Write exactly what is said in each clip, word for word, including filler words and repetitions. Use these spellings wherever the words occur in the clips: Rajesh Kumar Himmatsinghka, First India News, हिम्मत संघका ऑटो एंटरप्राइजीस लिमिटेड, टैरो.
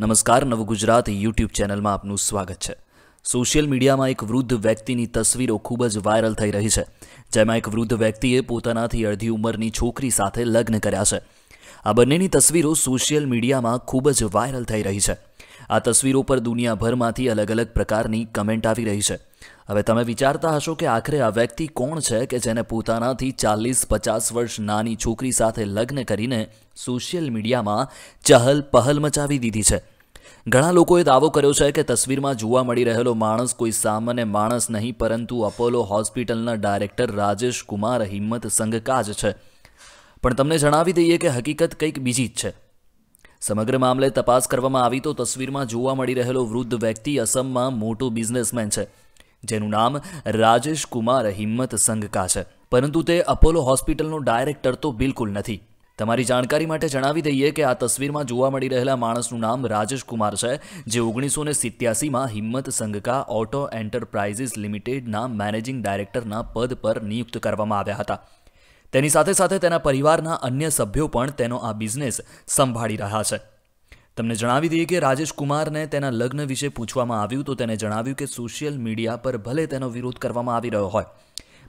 नमस्कार, नव Gujarat YouTube channel में आपनु स्वागत है। सोशियल मीडिया में एक वृद्ध व्यक्ति की तस्वीरों खूबज वायरल थी रही है, जेम एक वृद्ध व्यक्तिए पोता अर्धी उमरनी छोकरी साथ लग्न कर्या छे। आ बने तस्वीरों सोशियल मीडिया में खूबज वायरल थी रही है। आ तस्वीरों पर दुनियाभर में अलग अलग प्रकार की कमेंट आ रही है। हवे तमे विचारता हशो कि आखरे आ व्यक्ति कोण छे के जेने पोतानाथी चालीस पचास वर्ष नानी छोकरी साथे लग्न करीने सोशियल मीडिया में चहल पहल मचावी दीधी छे। घणा लोकोए दावो कर्यो छे के तस्वीर में जोवा मळी रहेलो माणस कोई सामान्य माणस नहीं, परंतु अपोलो होस्पिटलना डायरेक्टर राजेश कुमार हिम्मत संघका ज छे। पण तमने जणावी दईए के हकीकत कंईक बीजी ज छे। समग्र मामले तपास करवामां आवी तो तस्वीर में जोवा मळी रहेलो वृद्ध व्यक्ति असम में मोटो बिजनेसमेन छे, जेनुं नाम राजेश कुमार हिम्मत संघका है, परंतु ते अपोलो होस्पिटलनो डायरेक्टर तो बिल्कुल नहीं। तमारी जानकारी माटे जणावी दईए के आ तस्वीर में जोवा मळी रहेला माणसनुं नाम राजेश कुमार है, जे ओगनीसो ने सित्यासी में हिम्मत संघका ऑटो एंटरप्राइजीस लिमिटेड ना मैनेजिंग डायरेक्टरना पद पर नियुक्त करवामां आव्या हता। तेनी साथे साथे तेना परिवारना अन्य सभ्यो पण तेनो आ बिजनेस संभाळी रह्या छे। तमने जणावी दईए कि राजेश कुमार ने तेना लग्न विषे पूछवामां आव्युं तो तेने जणाव्युं के सोशियल मीडिया पर भले तेनो विरोध करवामां आवी रह्यो होय,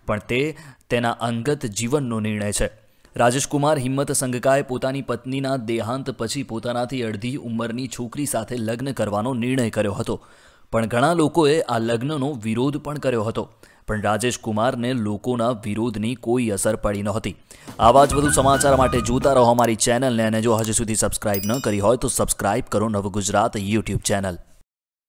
पण ते तेना अंगत जीवननो निर्णय छे। राजेश कुमार हिम्मत संघकाए पोतानी पत्नीना देहांत पछी पोतानाथी अर्धी उमरनी छोकरी साथे लग्न करवानो निर्णय कर्यो हतो, पण घणा लोकोए आ लग्ननो विरोध पण कर्यो हतो, पण राजेश कुमार ने लोकोना विरोधनी कोई असर पड़ी नहोती। आवा ज बधु समाचार माटे जोता रहो हमारी चेनल ने, अने जो हजी सुधी सब्सक्राइब न करी होय तो सब्सक्राइब करो नव गुजरात यूट्यूब चेनल।